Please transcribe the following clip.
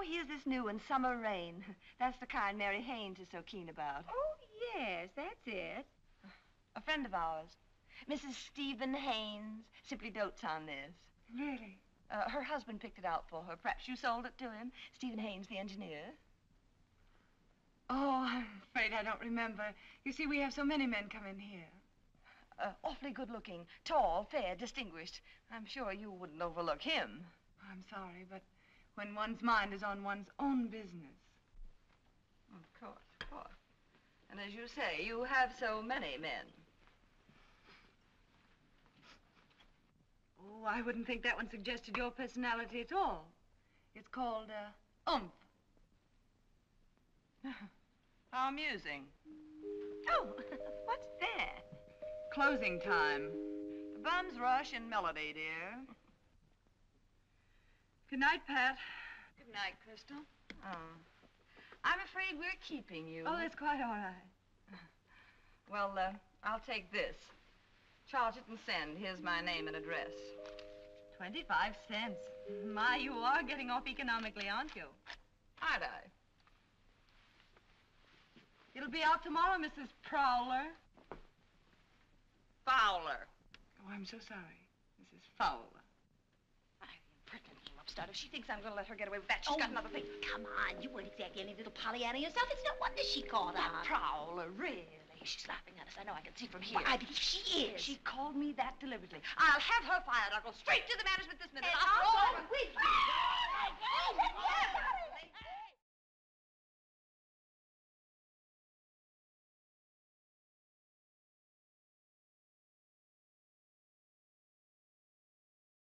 Oh, here's this new one, Summer Rain. That's the kind Mary Haynes is so keen about. Oh, yes, that's it. A friend of ours, Mrs. Stephen Haynes, simply dotes on this. Really? Her husband picked it out for her. Perhaps you sold it to him? Stephen Haynes, the engineer. Oh, I'm afraid I don't remember. You see, we have so many men come in here. Awfully good-looking, tall, fair, distinguished. I'm sure you wouldn't overlook him. I'm sorry, but when one's mind is on one's own business. Of course, of course. And as you say, you have so many men. Oh, I wouldn't think that one suggested your personality at all. It's called, oomph. How amusing. Oh, what's that? Closing time. The bums rush in melody, dear. Good night, Pat. Good night, Crystal. Oh. I'm afraid we're keeping you. Oh, that's quite all right. Well, I'll take this. Charge it and send. Here's my name and address. 25 cents. My, you are getting off economically, aren't you? Aren't I? It'll be out tomorrow, Mrs. Prowler. Fowler. Oh, I'm so sorry, Mrs. Fowler. My impertinent little upstart. If she thinks I'm going to let her get away with that, she's got another thing. Come on, you weren't exactly any little Pollyanna yourself. It's no wonder she called out. Prowler, really? She's laughing at us. I know. I can see from here. Well, I believe she is. She called me that deliberately. I'll have her fired. I'll go straight to the management this minute. And I'll